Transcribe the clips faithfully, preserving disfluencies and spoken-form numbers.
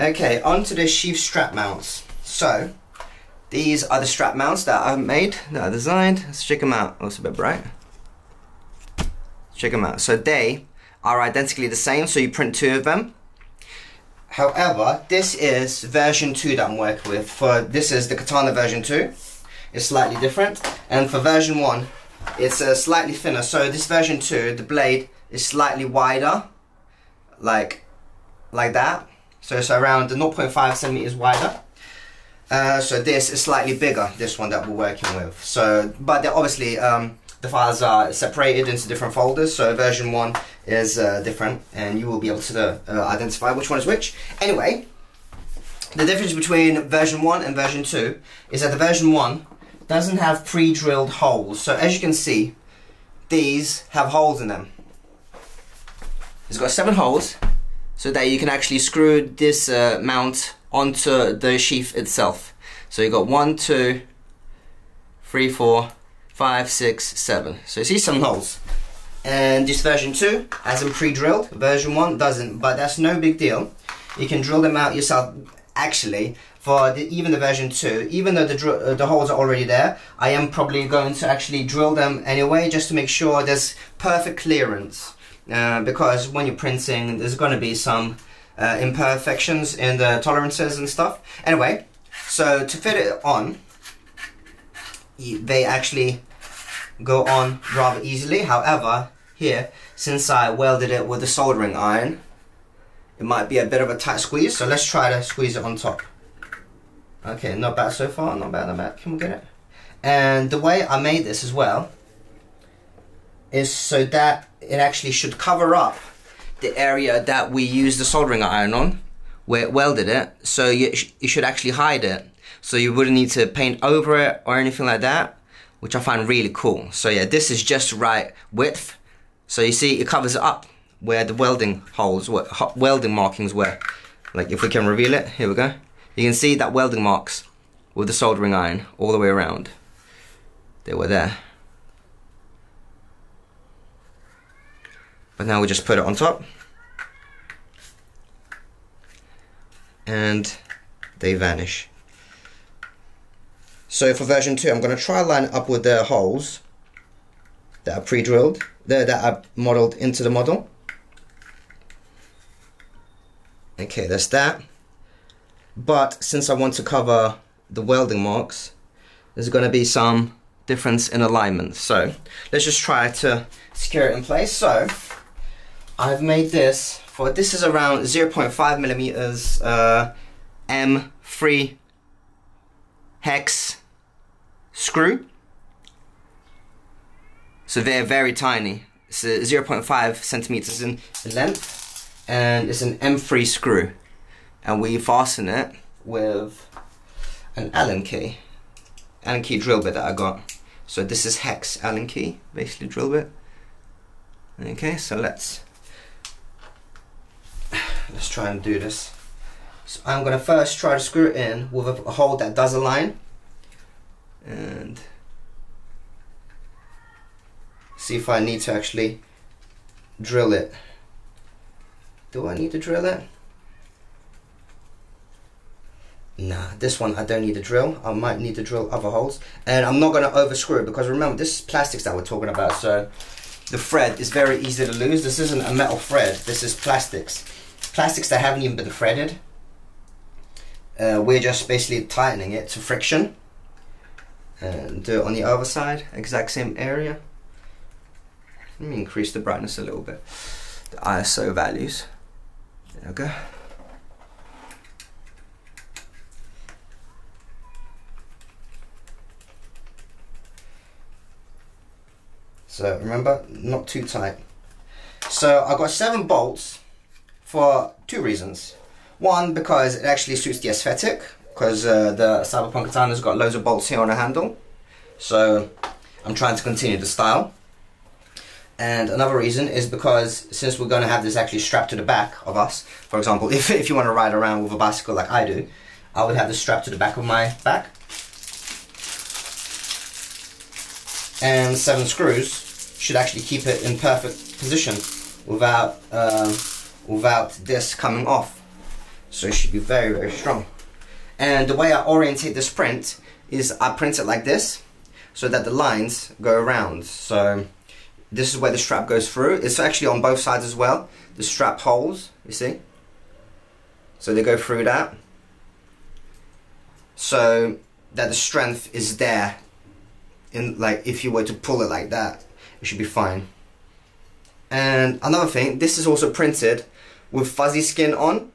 Okay, onto the sheath strap mounts. So these are the strap mounts that I've made, that I designed. Let's check them out. Looks a bit bright. Check them out. So they are identically the same, so you print two of them. However, this is version two that I'm working with. For this is the Katana version two. It's slightly different. And for version one, it's uh, slightly thinner. So this version two, the blade is slightly wider, like like that. So it's around zero point five centimeters wider. Uh, so this is slightly bigger, this one that we're working with. So, but they're obviously um, the files are separated into different folders, so version one is uh, different, and you will be able to uh, identify which one is which. Anyway, the difference between version one and version two is that the version one doesn't have pre-drilled holes. So as you can see, these have holes in them. It's got seven holes, so that you can actually screw this uh, mount onto the sheath itself. So you've got one, two, three, four, five, six, seven. So you see some holes, and this version two has them pre-drilled, version one doesn't, but that's no big deal. You can drill them out yourself. Actually, for the, even the version two, even though the, uh, the holes are already there, I am probably going to actually drill them anyway, just to make sure there's perfect clearance, uh, because when you're printing there's going to be some uh, imperfections in the tolerances and stuff. Anyway, so to fit it on, they actually go on rather easily. However, here, since I welded it with a soldering iron, it might be a bit of a tight squeeze, so let's try to squeeze it on top. Okay, not bad so far, not bad, not bad. Can we get it? And the way I made this as well is so that it actually should cover up the area that we used the soldering iron on, where it welded it, so you, sh you should actually hide it, so you wouldn't need to paint over it or anything like that, which I find really cool. So yeah, this is just right width. So you see, it covers it up where the welding holes, were, welding markings were. Like if we can reveal it, here we go. You can see that welding marks with the soldering iron all the way around. They were there. But now we just put it on top. And they vanish. So for version two, I'm going to try line it up with the holes that are pre-drilled, that are modeled into the model. Okay, that's that. But since I want to cover the welding marks, there's going to be some difference in alignment. So let's just try to secure it in place. So I've made this for, this is around zero point five millimeters uh, M three hex screw, so they're very tiny. It's zero point five centimeters in length, and it's an M three screw, and we fasten it with an Allen key, Allen key drill bit that I got. So this is hex Allen key, basically drill bit. Okay, so let's let's try and do this. So I'm going to first try to screw it in with a hole that does align, and see if I need to actually drill it. Do I need to drill it? Nah, this one I don't need to drill. I might need to drill other holes, and I'm not going to over screw it, because remember, this is plastics that we're talking about, so the thread is very easy to lose. This isn't a metal thread, this is plastics. Plastics that haven't even been threaded. Uh, we're just basically tightening it to friction, and do it on the other side, exact same area. Let me increase the brightness a little bit, the I S O values. There we go. So remember, not too tight. So I've got seven bolts for two reasons. One, because it actually suits the aesthetic, because uh, the Cyberpunk Katana's got loads of bolts here on the handle, so I'm trying to continue the style. And another reason is because since we're going to have this actually strapped to the back of us, for example, if, if you want to ride around with a bicycle like I do, I would have this strapped to the back of my back. And seven screws should actually keep it in perfect position without, uh, without this coming off. so it should be very, very strong. And the way I orientate this print is I print it like this so that the lines go around. So this is where the strap goes through. It's actually on both sides as well. The strap holes, you see? So they go through that, so that the strength is there. In, like, if you were to pull it like that, it should be fine. And another thing, this is also printed with fuzzy skin on.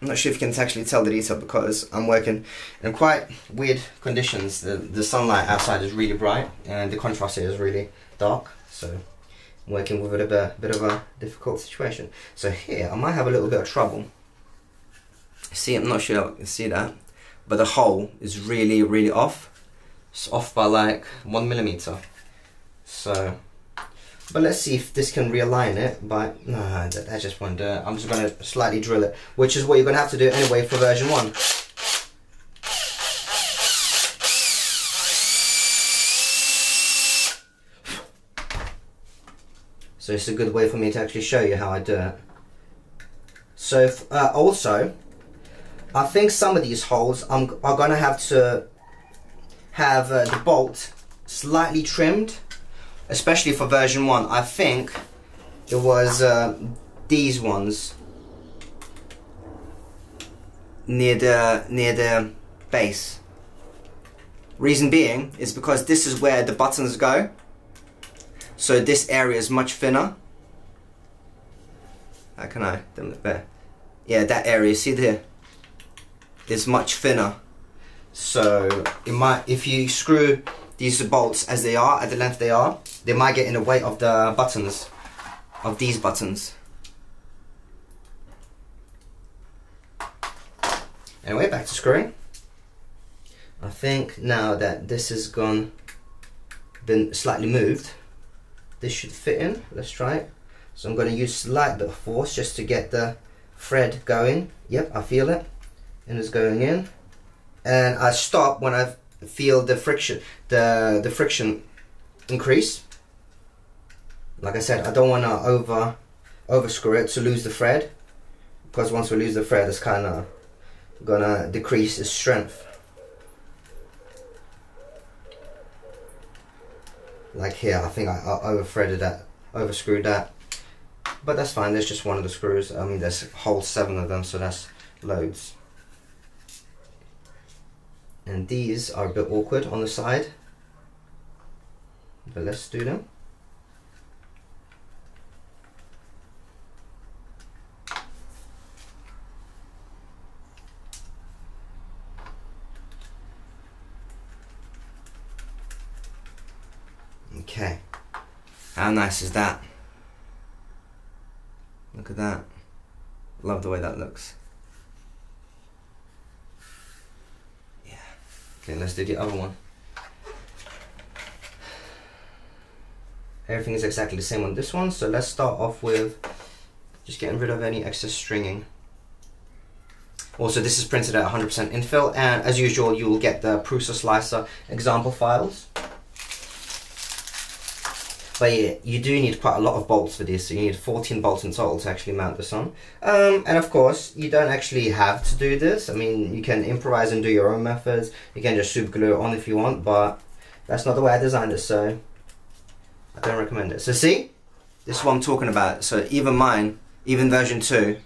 I'm not sure if you can actually tell the detail because I'm working in quite weird conditions. The, the sunlight outside is really bright and the contrast here is really dark. So I'm working with a bit, a bit of a difficult situation. So here I might have a little bit of trouble. See, I'm not sure I can see that, but the hole is really, really off. It's off by like one millimeter. So, but let's see if this can realign it, but no, that, that just won't do it. I'm just going to slightly drill it, which is what you're going to have to do anyway for version one. So it's a good way for me to actually show you how I do it. So if, uh, also, I think some of these holes I'm, are going to have to have uh, the bolt slightly trimmed. Especially for version one, I think it was uh, these ones near the near the base. Reason being is because this is where the buttons go, so this area is much thinner. How can I? Yeah, that area. See there, is much thinner. So it might, if you screw these bolts as they are, at the length they are, they might get in the way of the buttons, of these buttons. Anyway, back to screwing. I think now that this has gone, been slightly moved, this should fit in. Let's try it. So I'm going to use a slight bit of force just to get the thread going. Yep, I feel it, and it's going in. And I stop when I've feel the friction, the the friction increase. Like I said, I don't want to over over screw it to lose the thread, because once we lose the thread, it's kind of gonna decrease its strength. Like here, I think I, I over threaded that, over screwed that, but that's fine. There's just one of the screws. I mean, there's a whole seven of them, so that's loads. And these are a bit awkward on the side, but let's do them. Okay, how nice is that? Look at that. Love the way that looks. Okay, let's do the other one. Everything is exactly the same on this one, so let's start off with just getting rid of any excess stringing. Also, this is printed at one hundred percent infill, and as usual, you will get the Prusa Slicer example files. But yeah, you do need quite a lot of bolts for this, so you need fourteen bolts in total to actually mount this on. Um, and of course, you don't actually have to do this. I mean, you can improvise and do your own methods. You can just super glue it on if you want, but that's not the way I designed it, so I don't recommend it. So see, this is what I'm talking about. So even mine, even version two,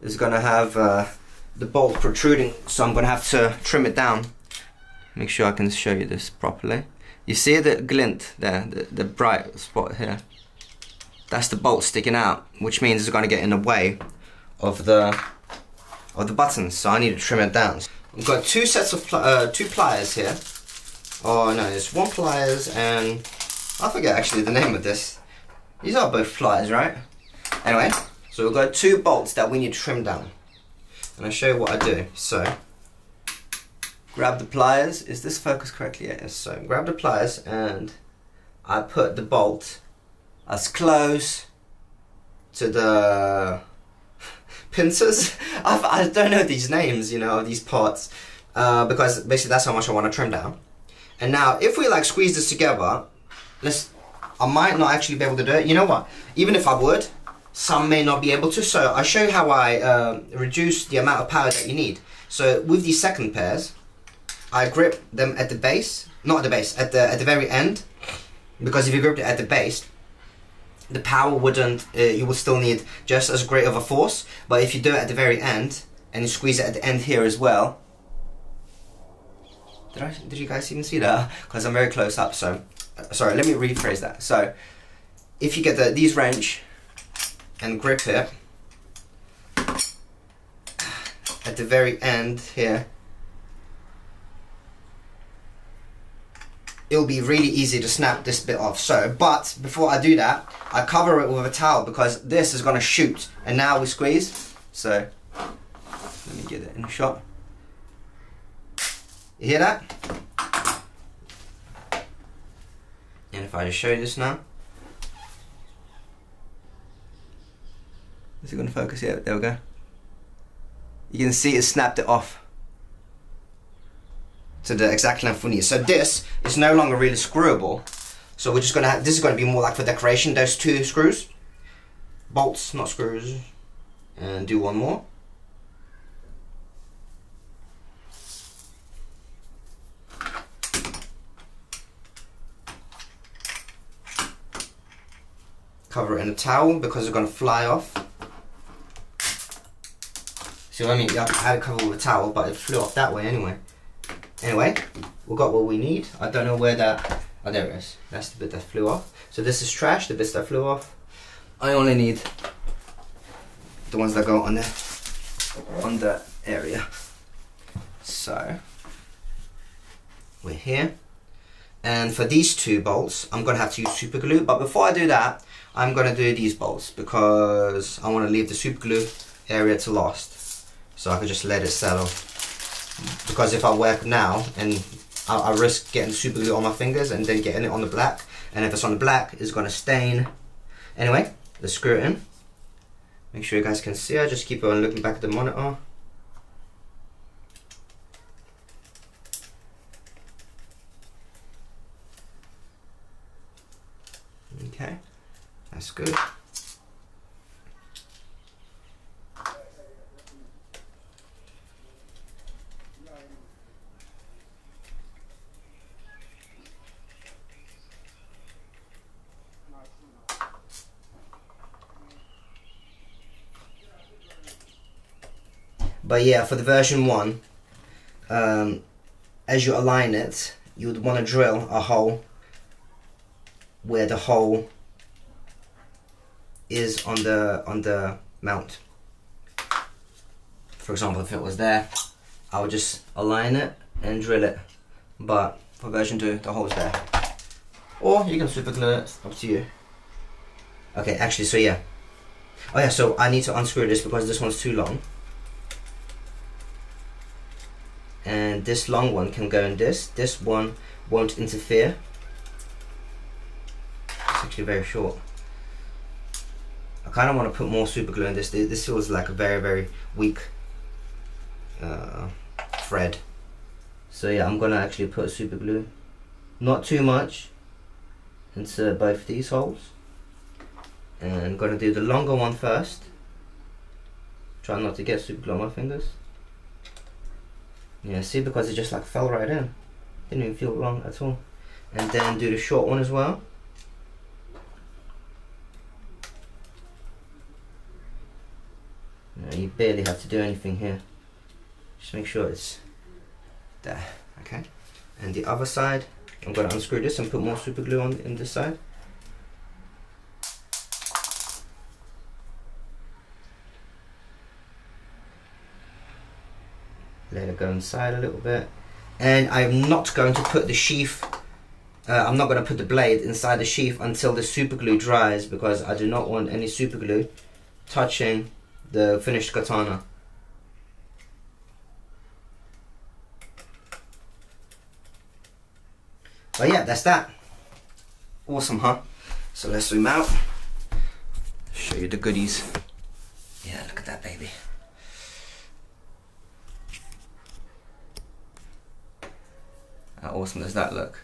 is gonna have uh, the bolt protruding, so I'm gonna have to trim it down. Make sure I can show you this properly. You see the glint there, the, the bright spot here? That's the bolt sticking out, which means it's going to get in the way of the of the buttons. So I need to trim it down. I've got two sets of pl uh, two pliers here. Oh no, it's one pliers and I forget actually the name of this. These are both pliers, right? Anyway, so we've got two bolts that we need to trim down, and I'll show you what I do. So. Grab the pliers. Is this focused correctly? Yes. So grab the pliers and I put the bolt as close to the pincers. I've, I don't know these names, you know, these parts, uh, because basically that's how much I want to trim down. And now, if we like squeeze this together, let's. I might not actually be able to do it. You know what? Even if I would, some may not be able to. So I show how I uh, reduce the amount of power that you need. So with these second pairs, I grip them at the base, not at the base, at the, at the very end, because if you gripped it at the base, the power wouldn't, uh, you would still need just as great of a force, but if you do it at the very end, and you squeeze it at the end here as well, did, I, did you guys even see that? Because I'm very close up, so, uh, sorry, let me rephrase that. So, if you get the, these wrench, and grip it, at the very end here, it'll be really easy to snap this bit off. So, but before I do that, I cover it with a towel because this is going to shoot. And now we squeeze. So, let me get it in a shot. You hear that? And if I just show you this now. Is it going to focus? Yeah, there we go. You can see it snapped it off to the exact length we need. So this is no longer really screwable. So we're just gonna have, this is gonna be more like for decoration, those two screws. Bolts, not screws. And do one more. Cover it in a towel because it's gonna fly off. See what I mean? I had to cover with a towel, but it flew off that way anyway. Anyway, we got what we need. I don't know where that, oh there it is. That's the bit that flew off. So this is trash, the bits that flew off. I only need the ones that go on the, on the area. So, we're here. And for these two bolts, I'm gonna have to use super glue. But before I do that, I'm gonna do these bolts because I wanna leave the super glue area to last. So I can just let it settle. Because if I work now, and I, I risk getting super glue on my fingers and then getting it on the black, and if it's on the black, it's going to stain. Anyway, let's screw it in. Make sure you guys can see. I just keep on looking back at the monitor. Okay, that's good. But yeah, for the version one, um, as you align it, you would want to drill a hole where the hole is on the on the mount. For example, if it was there, I would just align it and drill it. But for version two, the hole's there. Or you can super glue it, up to you. Okay, actually, so yeah. Oh yeah, so I need to unscrew this because this one's too long. And this long one can go in this. This one won't interfere. It's actually very short. I kind of want to put more super glue in this. This feels like a very, very weak uh, thread. So yeah, I'm gonna actually put super glue, not too much, into both these holes. And I'm gonna do the longer one first. Try not to get super glue on my fingers. Yeah, see, because it just like fell right in. Didn't even feel wrong at all. And then do the short one as well. No, you barely have to do anything here. Just make sure it's there, okay? And the other side, I'm gonna unscrew this and put more super glue on in this side. Let it go inside a little bit. And I'm not going to put the sheath, uh, I'm not going to put the blade inside the sheath until the super glue dries because I do not want any super glue touching the finished katana. But yeah, that's that. Awesome, huh? So let's zoom out. Show you the goodies. Yeah, look at that baby. How awesome does that look?